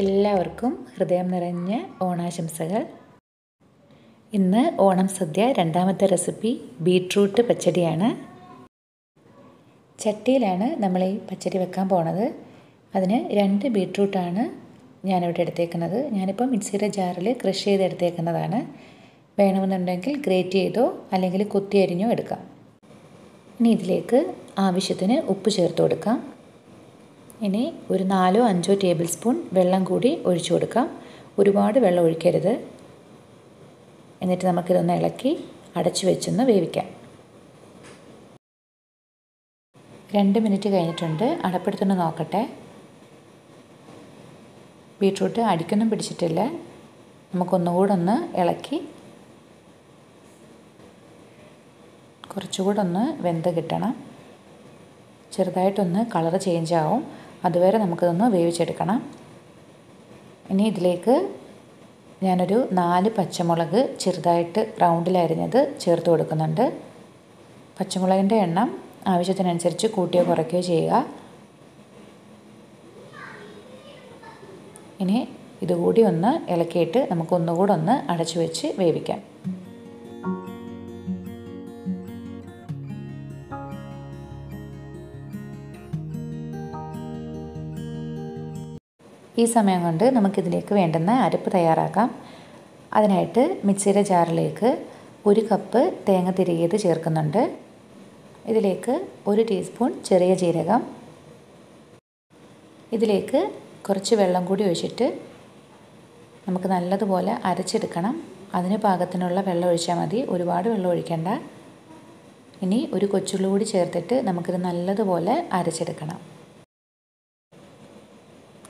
എല്ലാവർക്കും ഹൃദയം നിറഞ്ഞ ഓണാശംസകൾ. ഇന്ന് ഓണം സദ്യ രണ്ടാമത്തെ റെസിപ്പി ബീട്രൂട്ട് പച്ചടിയാണ്. ചട്ടിയിലാണ് നമ്മൾ ഈ പച്ചടി വെക്കാൻ പോണത്. അതിന് 2 ബീട്രൂട്ടാണ് ഞാനിവിടെ എടുത്തേക്കുന്നത്. ഞാനിപ്പോൾ മിക്സിയുടെ ജാറിൽ ക്രഷ് ചെയ്തെടുത്തേക്കുന്നതാണ്. വേണമെന്നുണ്ടെങ്കിൽ ഗ്രേറ്റ് ചെയ്തോ അല്ലെങ്കിൽ കുത്തി അരിഞ്ഞോ എടുക്കാം. ഇനി ഇതിലേക്ക് ആവശ്യത്തിന് ഉപ്പ് ചേർത്ത് കൊടുക്കാം. ഇനി ഒരു 4 or 5 ടേബിൾ സ്പൂൺ വെള്ളം കൂടി ഒഴിച്ചു കൊടുക്കാം. ഒരുപാട് വെള്ളം ഒഴിക്കരുത്. എന്നിട്ട് നമുക്കിതൊന്ന് ഇളക്കി അടച്ചു വെച്ചൊന്ന് വേവിക്കാം. 2 minutes കഴിഞ്ഞിട്ടുണ്ട്. അടപ്പെടുത്തൊന്ന് നോക്കട്ടെ. ബീട്രൂട്ട് അടിക്കൊന്നും പിടിച്ചിട്ടില്ല. നമുക്കൊന്നുകൂടെ ഒന്ന് ഇളക്കി കുറച്ചുകൂടെ ഒന്ന് വെന്ത് കിട്ടണം. ചെറുതായിട്ടൊന്ന് കളർ ചേഞ്ച് ആവും. അതുവരെ നമുക്കിതൊന്ന് വേവിച്ചെടുക്കണം. ഇനി ഇതിലേക്ക് ഞാനൊരു 4 പച്ചമുളക് ചെറുതായിട്ട് റൗണ്ടിലരിഞ്ഞത് ചേർത്ത് കൊടുക്കുന്നുണ്ട്. പച്ചമുളകിൻ്റെ എണ്ണം ആവശ്യത്തിനനുസരിച്ച് കൂട്ടിയോ കുറയ്ക്കുകയോ ചെയ്യുക. ഇനി ഇതുകൂടി ഒന്ന് ഇളക്കിയിട്ട് നമുക്കൊന്നുകൂടെ ഒന്ന് അടച്ചു വെച്ച് വേവിക്കാം. ഈ സമയം കൊണ്ട് നമുക്കിതിലേക്ക് വേണ്ടുന്ന അരപ്പ് തയ്യാറാക്കാം. അതിനായിട്ട് മിക്സിയുടെ ജാറിലേക്ക് 1 cup തേങ്ങ തിരികിയത് ചേർക്കുന്നുണ്ട്. ഇതിലേക്ക് 1 teaspoon ചെറിയ ജീരകം, ഇതിലേക്ക് കുറച്ച് വെള്ളം കൂടി ഒഴിച്ചിട്ട് നമുക്ക് നല്ലതുപോലെ അരച്ചെടുക്കണം. അതിന് പാകത്തിനുള്ള വെള്ളം ഒഴിച്ചാൽ മതി, ഒരുപാട് വെള്ളം ഒഴിക്കേണ്ട. ഇനി 1 കൊച്ചുള്ളി കൂടി ചേർത്തിട്ട് നമുക്കിത് നല്ലതുപോലെ അരച്ചെടുക്കണം.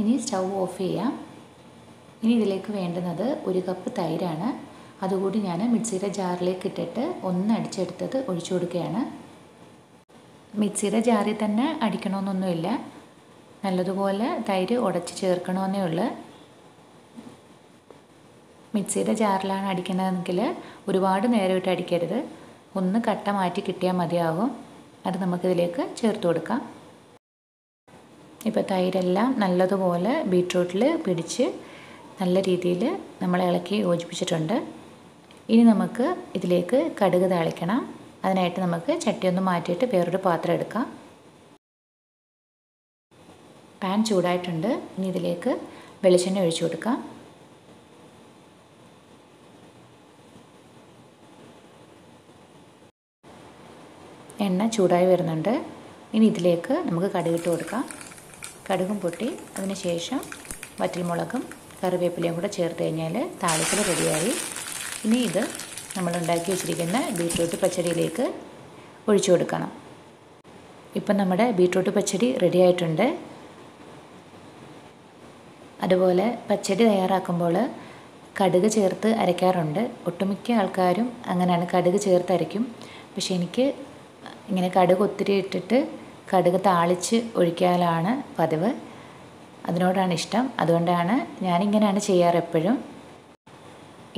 ഇനി സ്റ്റൗ ഓഫ് ചെയ്യാം. ഇനി ഇതിലേക്ക് വേണ്ടുന്നത് 1 cup തൈരാണ്. അതുകൂടി ഞാൻ മിക്സിയുടെ ജാറിലേക്ക് ഇട്ടിട്ട് ഒന്ന് അടിച്ചെടുത്തത് ഒഴിച്ചു കൊടുക്കുകയാണ്. മിക്സിയുടെ ജാറിൽ തന്നെ അടിക്കണമെന്നൊന്നുമില്ല, നല്ലതുപോലെ തൈര് ഉടച്ച് ചേർക്കണമെന്നേ ഉള്ളൂ. മിക്സിയുടെ ജാറിലാണ് അടിക്കുന്നതെങ്കിൽ ഒരുപാട് നേരം ഇട്ട് അടിക്കരുത്, ഒന്ന് കട്ട മാറ്റി കിട്ടിയാൽ മതിയാകും. അത് നമുക്കിതിലേക്ക് ചേർത്ത് കൊടുക്കാം. ഇപ്പോൾ തൈരെല്ലാം നല്ലതുപോലെ ബീട്രൂട്ടിൽ പിടിച്ച് നല്ല രീതിയിൽ നമ്മൾ ഇളക്കി യോജിപ്പിച്ചിട്ടുണ്ട്. ഇനി നമുക്ക് ഇതിലേക്ക് കടുക് താളിക്കണം. അതിനായിട്ട് നമുക്ക് ചട്ടിയൊന്ന് മാറ്റിയിട്ട് വേറൊരു പാത്രം എടുക്കാം. പാൻ ചൂടായിട്ടുണ്ട്. ഇനി ഇതിലേക്ക് വെളിച്ചെണ്ണ ഒഴിച്ചു കൊടുക്കാം. എണ്ണ ചൂടായി വരുന്നുണ്ട്. ഇനി ഇതിലേക്ക് നമുക്ക് കടുകിട്ട് കൊടുക്കാം. കടുകും പൊട്ടി അതിന് ശേഷം വറ്റൽമുളകും കറിവേപ്പിലയും കൂടെ ചേർത്ത് കഴിഞ്ഞാൽ താളിക്കൽ റെഡിയായി. ഇനി ഇത് നമ്മളുണ്ടാക്കി വെച്ചിരിക്കുന്ന ബീട്രൂട്ട് പച്ചടിയിലേക്ക് ഒഴിച്ചു കൊടുക്കണം. ഇപ്പം നമ്മുടെ ബീട്രൂട്ട് പച്ചടി റെഡിയായിട്ടുണ്ട്. അതുപോലെ പച്ചടി തയ്യാറാക്കുമ്പോൾ കടുക് ചേർത്ത് അരയ്ക്കാറുണ്ട്. ഒട്ടുമിക്ക ആൾക്കാരും അങ്ങനെയാണ്, കടുക് ചേർത്ത് അരയ്ക്കും. പക്ഷേ എനിക്ക് ഇങ്ങനെ കടുക് ഒത്തിരി ഇട്ടിട്ട് കടുക് താളിച്ച് ഒഴിക്കാനാണ് പതിവ്. അതിനോടാണ് ഇഷ്ടം. അതുകൊണ്ടാണ് ഞാനിങ്ങനെയാണ് ചെയ്യാറ് എപ്പോഴും.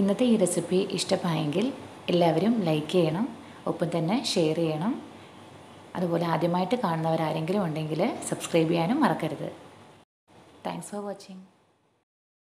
ഇന്നത്തെ ഈ റെസിപ്പി ഇഷ്ടമായെങ്കിൽ എല്ലാവരും ലൈക്ക് ചെയ്യണം, ഒപ്പം തന്നെ ഷെയർ ചെയ്യണം. അതുപോലെ ആദ്യമായിട്ട് കാണുന്നവരാരെങ്കിലും ഉണ്ടെങ്കിൽ സബ്സ്ക്രൈബ് ചെയ്യാനും മറക്കരുത്. Thanks for watching.